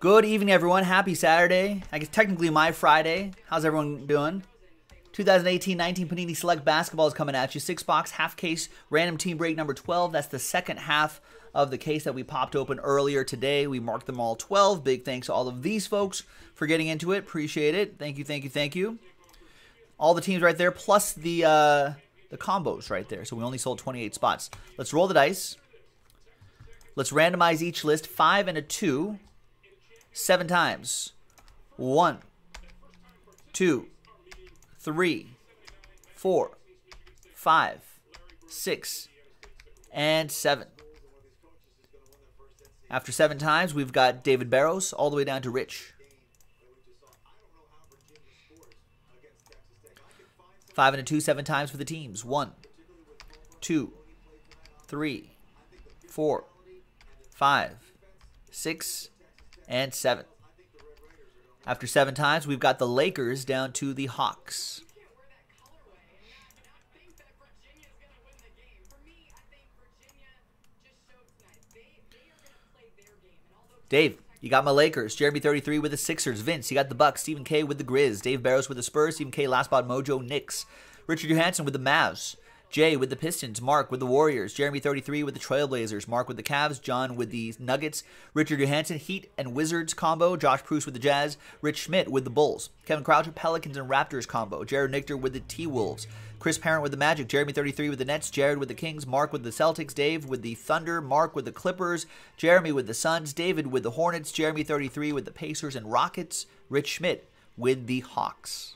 Good evening, everyone. Happy Saturday. I guess technically my Friday. How's everyone doing? 2018-19 Panini Select Basketball is coming at you. 6-box, half case, random team break number 12. That's the second half of the case that we popped open earlier today. We marked them all 12. Big thanks to all of these folks for getting into it. Appreciate it. Thank you, thank you, thank you. All the teams right there, plus the combos right there. So we only sold 28 spots. Let's roll the dice. Let's randomize each list. 5 and a 2. 7 times. 1, 2, 3, 4, 5, 6, and 7. After 7 times, we've got David Barrows all the way down to Rich. 5 and a 2, 7 times for the teams. 1, 2, 3, 4, 5, 6, and 7. After 7 times, we've got the Lakers down to the Hawks. 5, Dave, you got my Lakers. Jeremy 33 with the Sixers. Vince, you got the Bucks. Stephen K with the Grizz. Dave Barrows with the Spurs. Stephen K, Last Spot Mojo, Knicks. Richard Johansson with the Mavs. Jay with the Pistons. Mark with the Warriors. Jeremy 33 with the Trailblazers. Mark with the Cavs. John with the Nuggets. Richard Johansson, Heat and Wizards combo. Josh Pruce with the Jazz. Rich Schmidt with the Bulls. Kevin Crouch, Pelicans and Raptors combo. Jared Nichter with the T-Wolves. Chris Parent with the Magic. Jeremy 33 with the Nets. Jared with the Kings. Mark with the Celtics. Dave with the Thunder. Mark with the Clippers. Jeremy with the Suns. David with the Hornets. Jeremy 33 with the Pacers and Rockets. Rich Schmidt with the Hawks.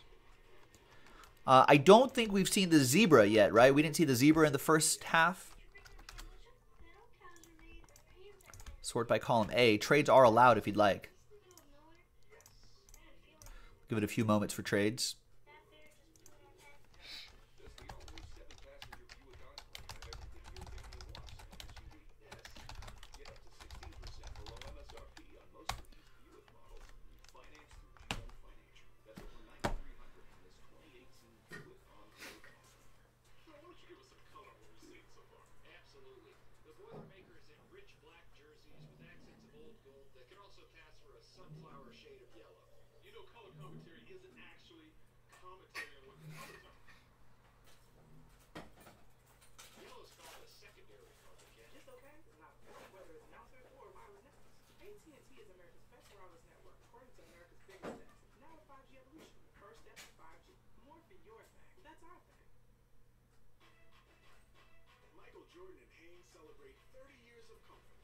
I don't think we've seen the zebra yet, right? We didn't see the zebra in the first half. Sort by column A. Trades are allowed if you'd like. Give it a few moments for trades. Michael Jordan and Haynes celebrate 30 years of comfort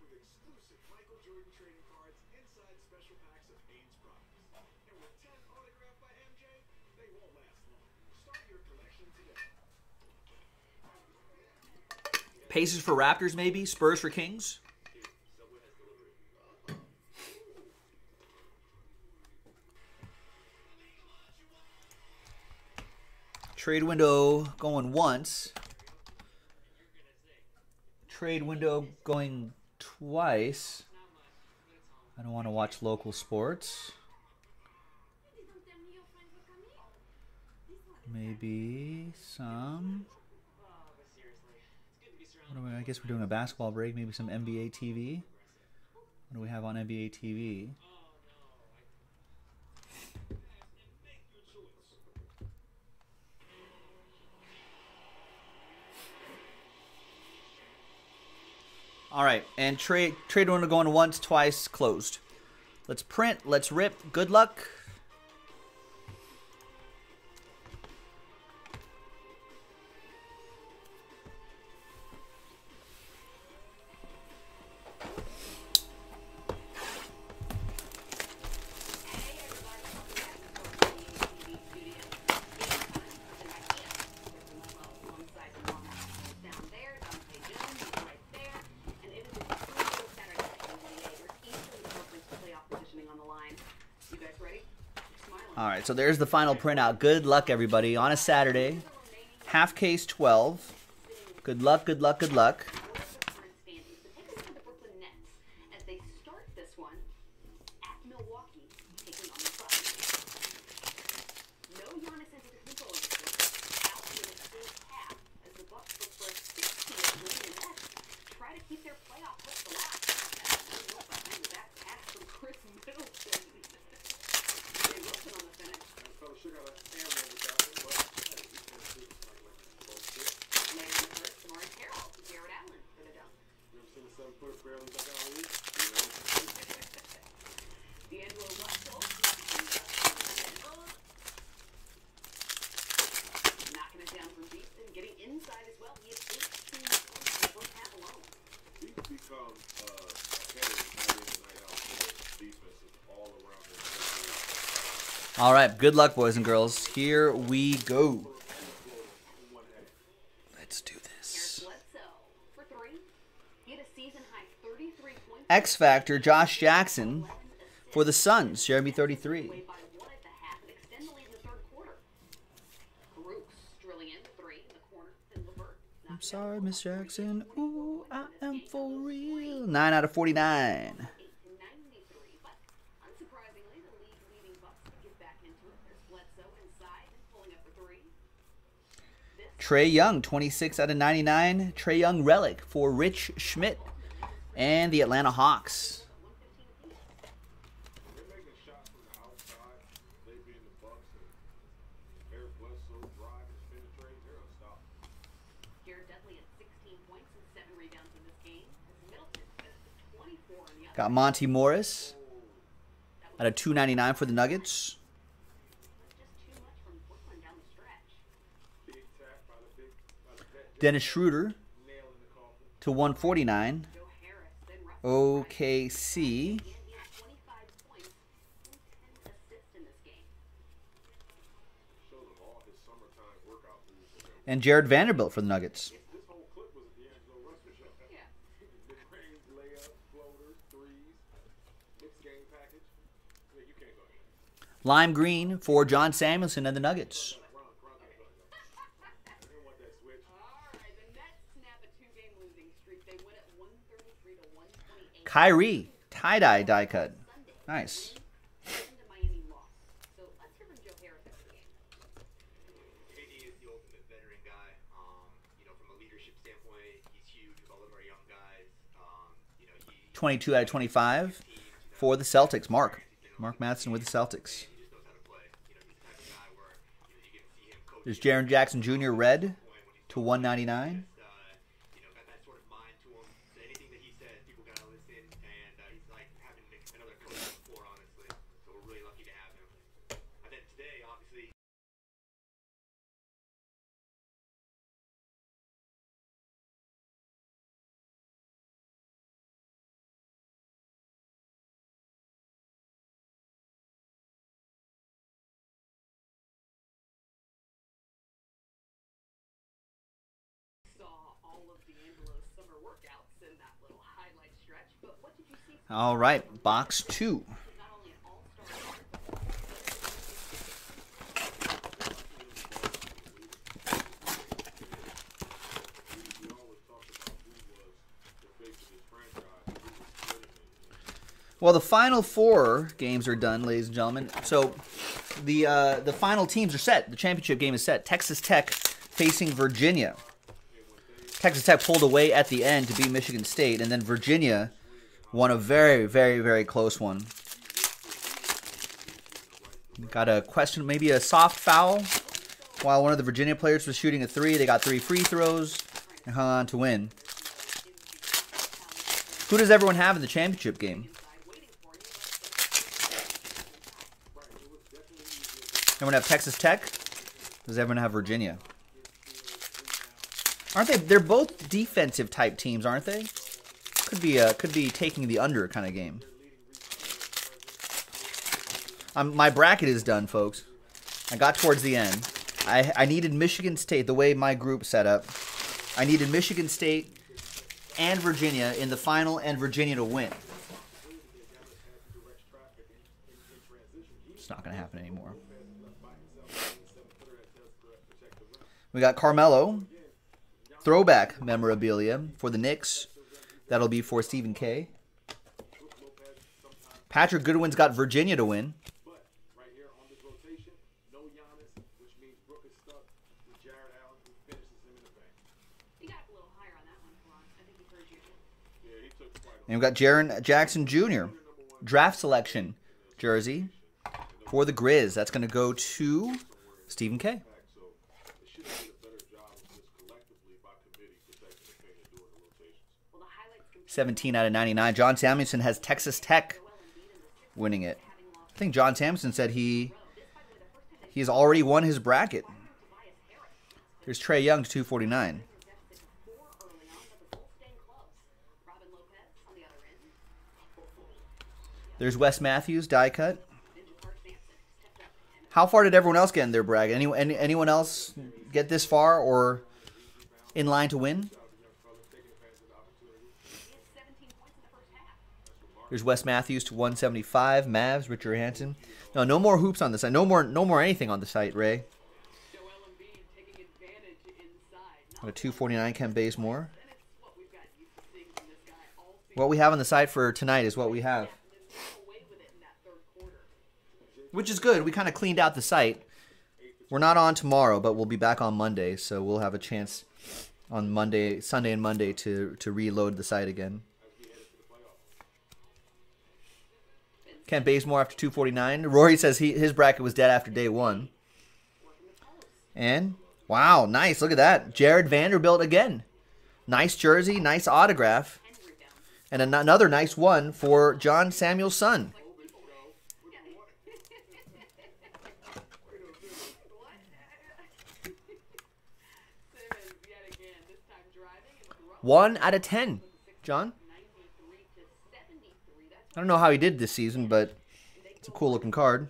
with exclusive Michael Jordan trading cards inside special packs of Haynes products. And with 10 autographed by MJ, they won't last long. Start your collection today. Pacers for Raptors, maybe? Spurs for Kings? Trade window going once. Trade window going twice. I don't want to watch local sports. Maybe some. I guess we're doing a basketball break. Maybe some NBA TV. What do we have on NBA TV? All right, and trade window going once, twice, closed. Let's print, let's rip. Good luck. All right, so there's the final printout. Good luck, everybody, on a Saturday. Half case 12. Good luck, good luck, good luck. The Picks for the Brooklyn Nets as they start this one at Milwaukee, taking on the Bucks. No Giannis Antetokounmpo in the first half as the Bucks look for a 6th seed, and the Nets try to keep their playoff hopes alive. all around this. All right, good luck, boys and girls. Here we go. Let's do this. X Factor, Josh Jackson for the Suns. Jeremy 33. I'm sorry, Miss Jackson. Ooh, I am for real. 9 out of 49. Trae Young, 26 out of 99. Trae Young relic for Rich Schmidt and the Atlanta Hawks. Got Monty Morris at a 299 for the Nuggets. Dennis Schroeder to 149. OKC. And Jared Vanderbilt for the Nuggets. Lime green for John Samuelson and the Nuggets. Kyrie, tie-dye die cut. Nice. Twenty-two out of 25 for the Celtics. Mark Madsen with the Celtics. There's Jaren Jackson Jr. red to 199. All right, box two. Well, the final four games are done, ladies and gentlemen. So the final teams are set. The championship game is set. Texas Tech facing Virginia. Texas Tech pulled away at the end to beat Michigan State, and then Virginia won a very, very, very close one. Got a question, maybe a soft foul. While one of the Virginia players was shooting a three, they got 3 free throws and hung on to win. Who does everyone have in the championship game? Everyone have Texas Tech? Does everyone have Virginia? Aren't they? They're both defensive type teams, aren't they? Could be taking the under kind of game. My bracket is done, folks. I got towards the end. I needed Michigan State, the way my group set up. I needed Michigan State and Virginia in the final and Virginia to win. It's not going to happen anymore. We got Carmelo. Throwback memorabilia for the Knicks. That'll be for Stephen K. Patrick Goodwin's got Virginia to win. And we've got Jaren Jackson Jr. draft selection jersey for the Grizz. That's going to go to Stephen K. Seventeen out of 99. John Samuelson has Texas Tech winning it. I think John Samuelson said he's already won his bracket. Here's Trae Young to 249. There's Wes Matthews, die cut. How far did everyone else get in their bracket? Anyone else get this far or in line to win? There's Wes Matthews to 175. Mavs, Richard Johansson. No more hoops on the site. No more anything on the site, Ray. A 249 Ken Bazemore. What we have on the site for tonight is what we have. Which is good. We kind of cleaned out the site. We're not on tomorrow, but we'll be back on Monday, so we'll have a chance on Monday, Sunday and Monday to reload the site again. Ken Bazemore after 249. Rory says his bracket was dead after day one. And, wow, nice. Look at that. Jared Vanderbilt again. Nice jersey, nice autograph. And another nice one for John Samuelson. One out of 10, John. I don't know how he did this season, but it's a cool-looking card.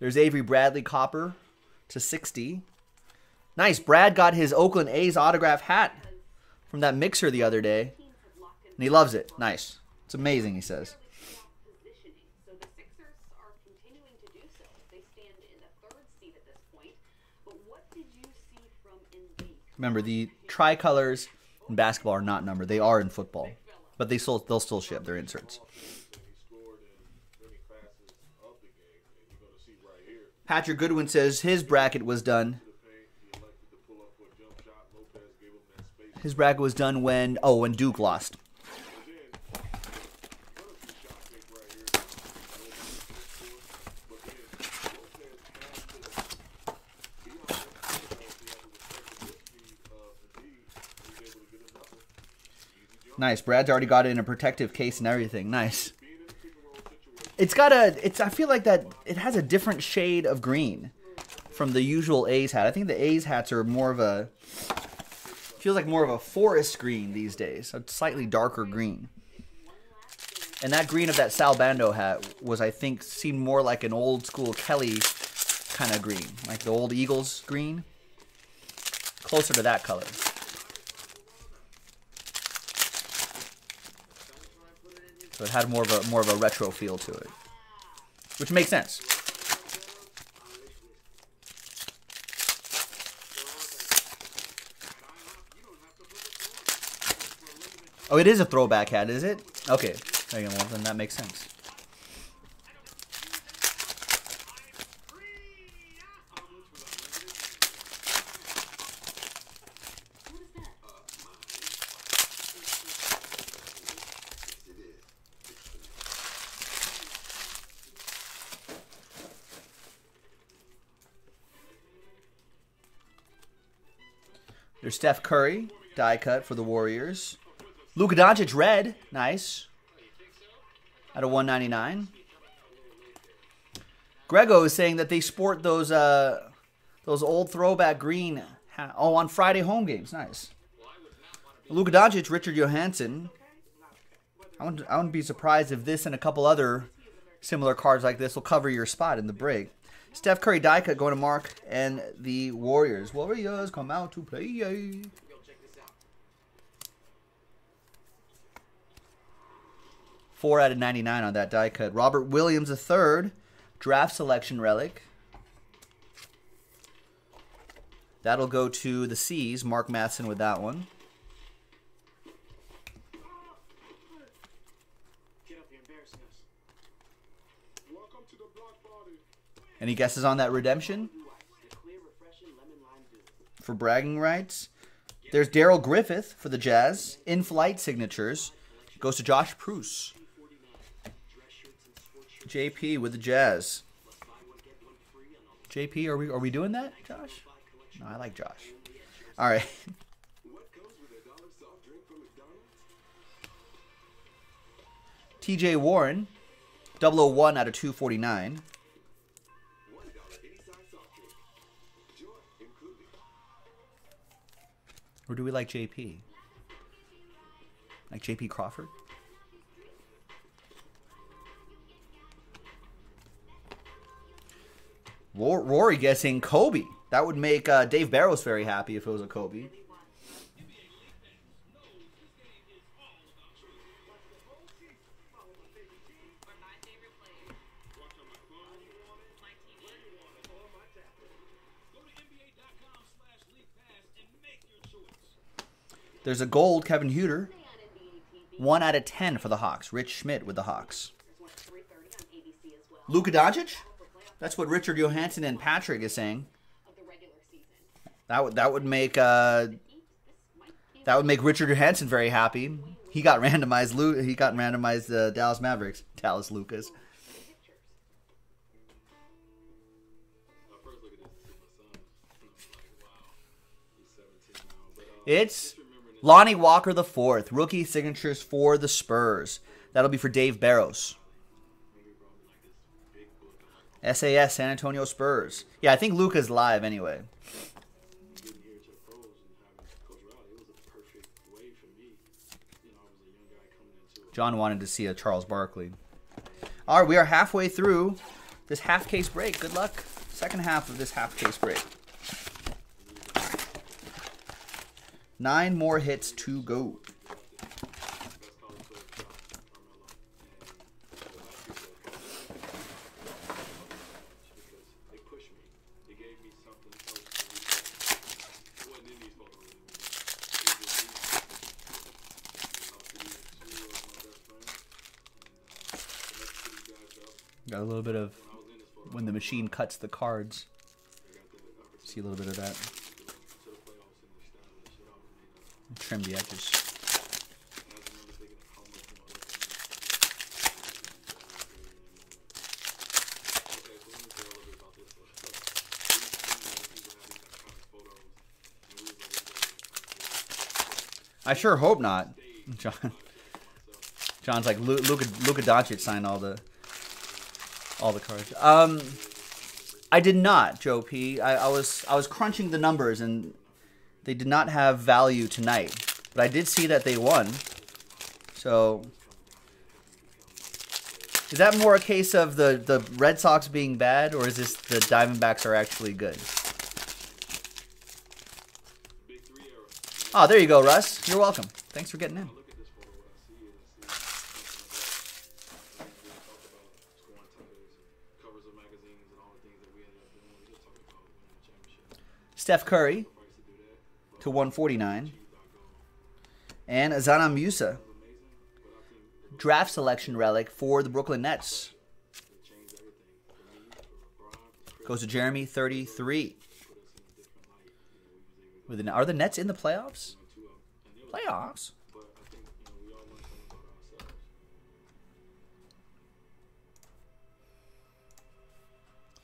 There's Avery Bradley Copper to 60. Nice. Brad got his Oakland A's autograph hat from that mixer the other day, and he loves it. Nice. It's amazing, he says. Remember, the tricolors in basketball are not numbered. They are in football. But they'll still ship their inserts. Patrick Goodwin says his bracket was done. His bracket was done when Duke lost. Nice. Brad's already got it in a protective case and everything. Nice. It's got a... I feel like that it has a different shade of green from the usual A's hat. I think the A's hats are more of a... feels like more of a forest green these days. A slightly darker green. And that green of that Sal Bando hat was, I think, seemed more like an old school Kelly kind of green. Like the old Eagles green. Closer to that color. So it had more of a retro feel to it, which makes sense. Oh, it is a throwback hat, is it? Okay, there you go. Well, then that makes sense. There's Steph Curry, die cut for the Warriors. Luka Doncic, red. Nice. Out of 199. Grego is saying that they sport those old throwback green on Friday home games. Nice. Luka Doncic, Richard Johansson. I wouldn't be surprised if this and a couple other similar cards like this will cover your spot in the break. Steph Curry die cut going to Mark and the Warriors. Warriors come out to play. Check this out. 4 out of 99 on that die cut. Robert Williams III, draft selection relic. That'll go to the C's. Mark Matheson with that one. Any guesses on that redemption? For bragging rights. There's Daryl Griffith for the Jazz. In-flight signatures. Goes to Josh Pruce. JP with the Jazz. JP, are we doing that, Josh? No, I like Josh. All right. TJ Warren. 001 out of 249. Or do we like JP? Like JP Crawford? Rory guessing Kobe. That would make Dave Barrows very happy if it was a Kobe. There's a gold Kevin Huter. 1 out of 10 for the Hawks. Rich Schmidt with the Hawks. Luka Doncic? That's what Richard Johansson and Patrick is saying. That would make Richard Johansson very happy. He got randomized. The Dallas Mavericks. Dallas Lucas. It's Lonnie Walker IV, rookie signatures for the Spurs. That'll be for Dave Barrows. SAS, San Antonio Spurs. Yeah, I think Luka's live anyway. John wanted to see a Charles Barkley. All right, we are halfway through this half-case break. Good luck. Second half of this half-case break. 9 more hits to go. Got a little bit of when the machine cuts the cards. See a little bit of that. Trim the edges. I sure hope not. John's like Luka Doncic signed all the cards. I did not, Joe P. I was crunching the numbers and they did not have value tonight, but I did see that they won. So is that more a case of the Red Sox being bad, or is this the Diamondbacks are actually good? Oh, there you go, Russ. You're welcome. Thanks for getting in. Steph Curry. To 149. And Azana Musa. Draft selection relic for the Brooklyn Nets. Goes to Jeremy, 33. Are the Nets in the playoffs? Playoffs?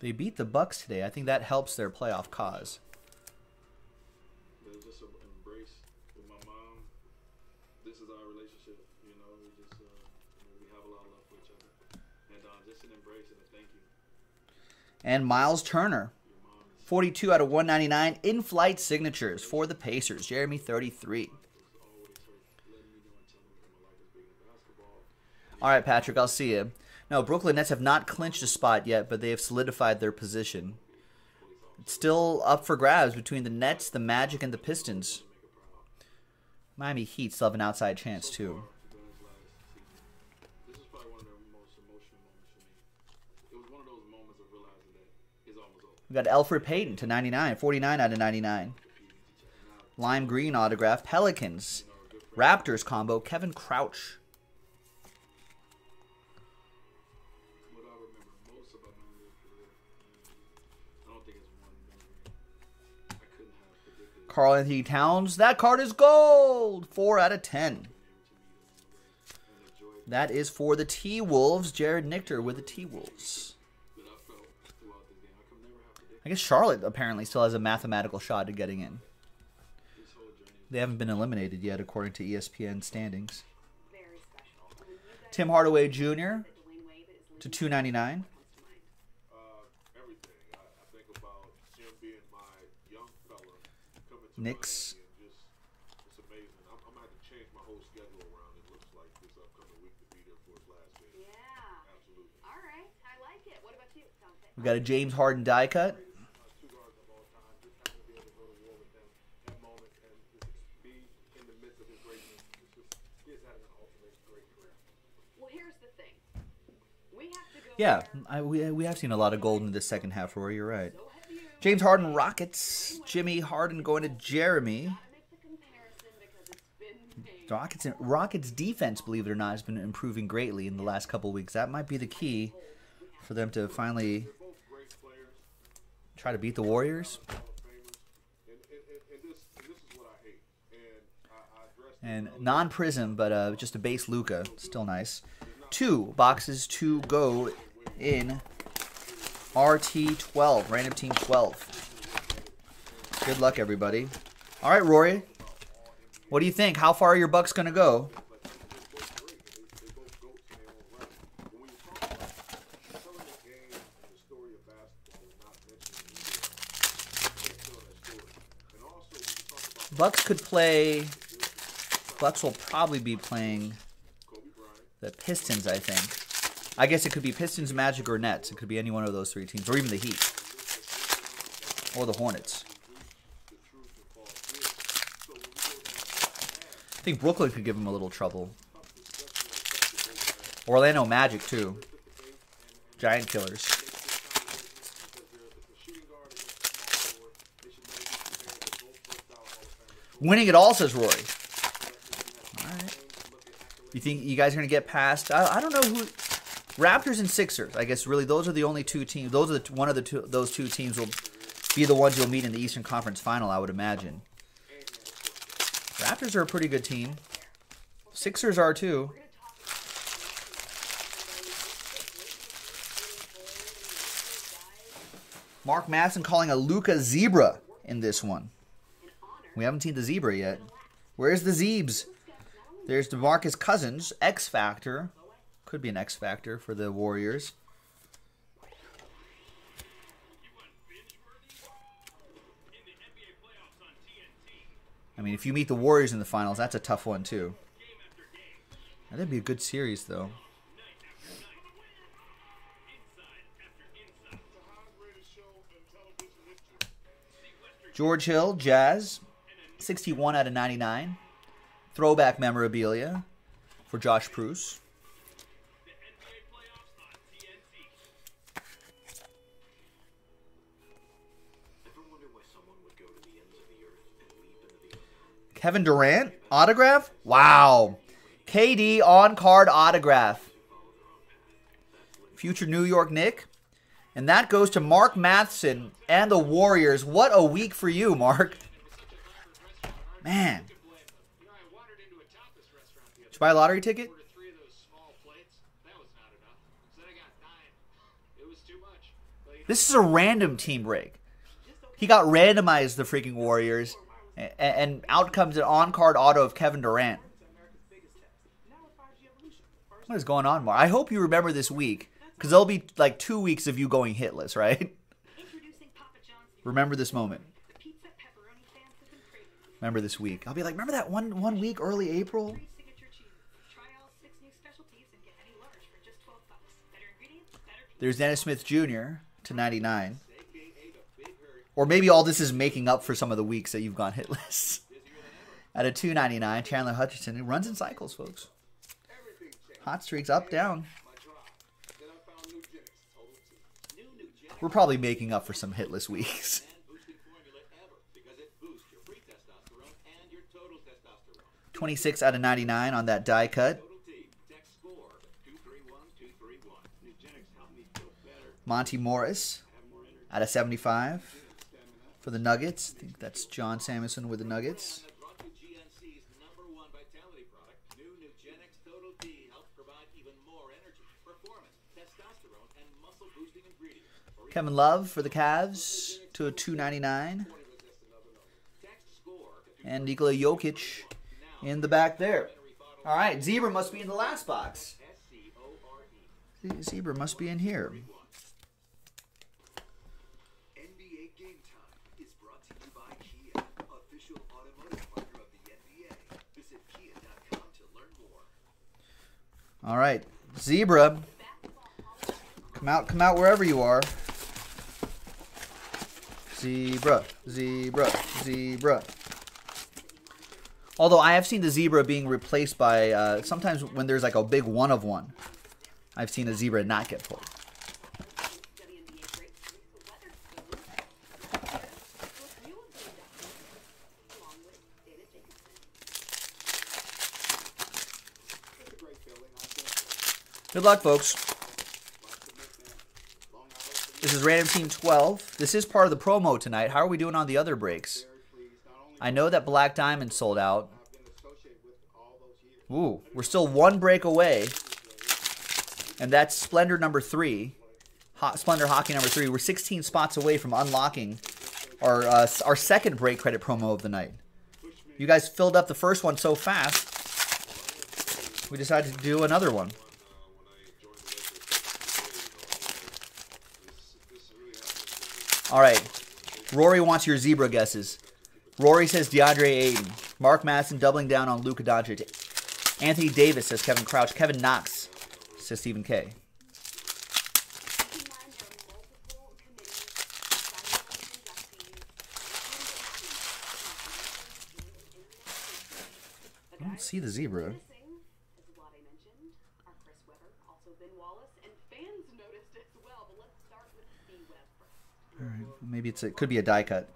They beat the Bucks today. I think that helps their playoff cause. And Miles Turner, 42 out of 199 in-flight signatures for the Pacers. Jeremy, 33. All right, Patrick, I'll see you. No, Brooklyn Nets have not clinched a spot yet, but they have solidified their position. It's still up for grabs between the Nets, the Magic, and the Pistons. Miami Heat still have an outside chance, too. We got Elfrid Payton to 99, 49 out of 99. Lime green autograph, Pelicans, Raptors combo, Kevin Crouch. Carl Anthony Towns, that card is gold, 4 out of 10. That is for the T-Wolves, Jared Nichter with the T-Wolves. I guess Charlotte apparently still has a mathematical shot at getting in. They haven't been eliminated yet, according to ESPN standings. Tim Hardaway Jr. to 299. Knicks. All right, I like it. What about you? We've got a James Harden die cut. Yeah, we have seen a lot of gold in the second half, Rory. You're right. James Harden, Rockets. Jimmy Harden going to Jeremy. Rockets defense, believe it or not, has been improving greatly in the last couple weeks. That might be the key for them to finally try to beat the Warriors. And non-prism, but just a base Luka. Still nice. Two boxes to go in RT12, Random Team 12. Good luck, everybody. All right, Rory. What do you think? How far are your Bucks going to go? Bucks will probably be playing the Pistons, I think. I guess it could be Pistons, Magic, or Nets. It could be any one of those three teams, or even the Heat. Or the Hornets. I think Brooklyn could give him a little trouble. Orlando Magic, too. Giant killers. Winning it all, says Rory. All right. You think you guys are going to get past? I don't know who. Raptors and Sixers. I guess really those are the only two teams. Those are those two teams will be the ones you'll meet in the Eastern Conference Final, I would imagine. Raptors are a pretty good team. Sixers are too. Mark Madsen calling a Luka zebra in this one. We haven't seen the zebra yet. Where's the Zebes? There's DeMarcus Cousins, X Factor. Could be an X Factor for the Warriors. I mean, if you meet the Warriors in the finals, that's a tough one, too. That'd be a good series, though. George Hill, Jazz, 61 out of 99. Throwback memorabilia for Josh Pruce. Kevin Durant, autograph? Wow. KD on-card autograph. Future New York Knick. And that goes to Mark Matheson and the Warriors. What a week for you, Mark. Man. Did you buy a lottery ticket? This is a random team break. He got randomized, the freaking Warriors. And out comes an on-card auto of Kevin Durant. What is going on, Mark? I hope you remember this week, because there'll be like 2 weeks of you going hitless, right? Remember this moment. Remember this week. I'll be like, remember that one week, early April? There's Dennis Smith Jr. to 99. Or maybe all this is making up for some of the weeks that you've gone hitless. At a 299, Chandler Hutchinson, who runs in cycles, folks. Hot streaks up, down. We're probably making up for some hitless weeks. $26 out of 99 on that die cut. Monty Morris at a 75. For the Nuggets, I think that's John Samuelson with the Nuggets. Kevin Love for the Cavs to a 299. And Nikola Jokic in the back there. All right, Zebra must be in the last box. Zebra must be in here. All right, Zebra Come out wherever you are. Zebra, zebra, zebra. Although I have seen the zebra being replaced by, sometimes when there's like a big one of one, I've seen a zebra not get pulled. Good luck, folks. This is Random Team 12. This is part of the promo tonight. How are we doing on the other breaks? I know that Black Diamond sold out. Ooh, we're still one break away. And that's Splendor number 3. Splendor Hockey number 3. We're 16 spots away from unlocking our second break credit promo of the night. You guys filled up the first one so fast, we decided to do another one. All right, Rory wants your zebra guesses. Rory says DeAndre Ayton. Mark Madsen doubling down on Luka Doncic. Anthony Davis says Kevin Crouch. Kevin Knox says Stephen K. I don't see the zebra. All right, maybe it's it could be a die cut.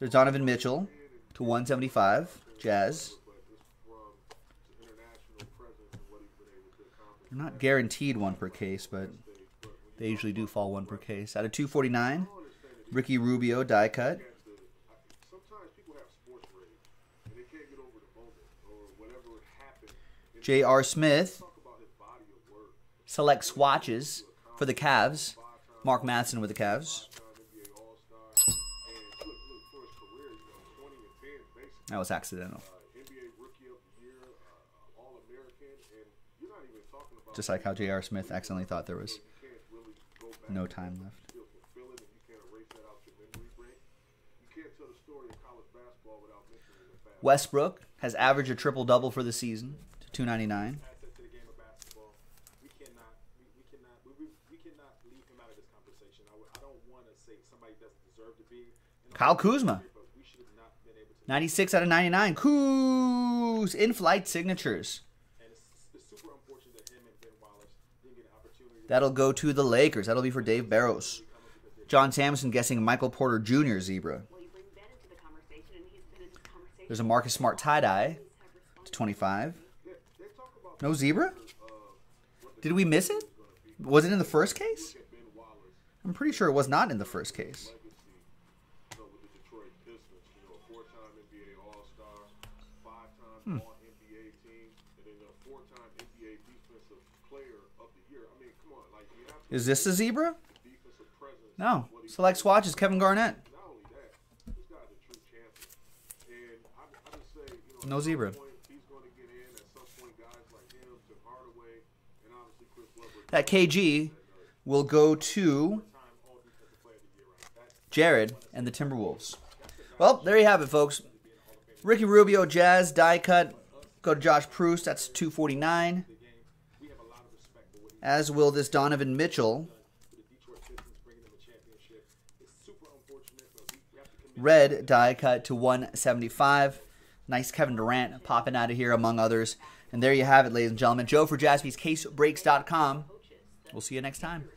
There's Donovan Mitchell to 175. Jazz. They're not guaranteed one per case, but they usually do fall one per case. Out of 249, Ricky Rubio die cut. J.R. Smith. Select swatches for the Cavs. Mark Madsen with the Cavs. That was accidental. Just like how J.R. Smith accidentally thought there was no time left. Westbrook has averaged a triple-double for the season to 299. Kyle Kuzma, 96 out of 99. Kuz in-flight signatures. That'll go to the Lakers. That'll be for Dave Barrows. John Samuelson guessing Michael Porter Jr. zebra. There's a Marcus Smart tie-dye to 25. No zebra? Did we miss it? Was it in the first case? I'm pretty sure it was not in the first case. Is this a zebra? No. Select swatches, Kevin Garnett. No zebra. That KG will go to Jared and the Timberwolves. Well, there you have it, folks. Ricky Rubio, Jazz, die cut. Go to Josh Pruce. That's 249. As will this Donovan Mitchell. Red die cut to 175. Nice Kevin Durant popping out of here, among others. And there you have it, ladies and gentlemen. Joe for JaspysCaseBreaks.com. We'll see you next time.